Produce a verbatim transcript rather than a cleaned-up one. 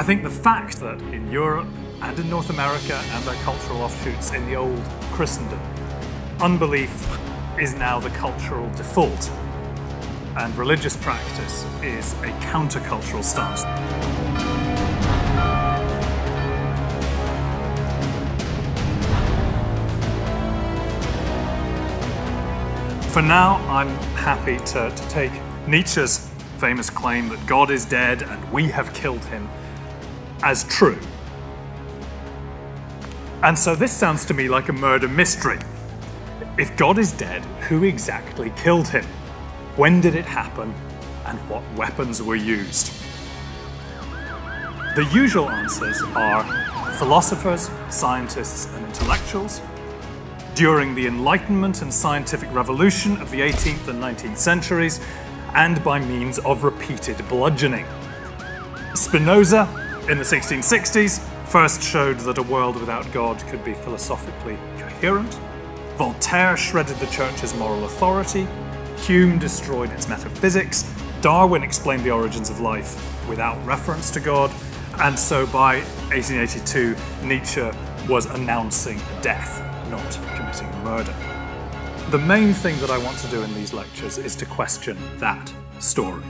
I think the fact that in Europe and in North America and their cultural offshoots in the old Christendom, unbelief is now the cultural default, and religious practice is a countercultural stance. For now, I'm happy to, to take Nietzsche's famous claim that God is dead and we have killed him as true. And so this sounds to me like a murder mystery. If God is dead, who exactly killed him? When did it happen? And what weapons were used? The usual answers are philosophers, scientists, and intellectuals. During the Enlightenment and scientific revolution of the eighteenth and nineteenth centuries, and by means of repeated bludgeoning. Spinoza, in the sixteen sixties, first showed that a world without God could be philosophically coherent. Voltaire shredded the church's moral authority. Hume destroyed its metaphysics. Darwin explained the origins of life without reference to God. And so by eighteen eighty-two, Nietzsche was announcing death, not committing murder. The main thing that I want to do in these lectures is to question that story.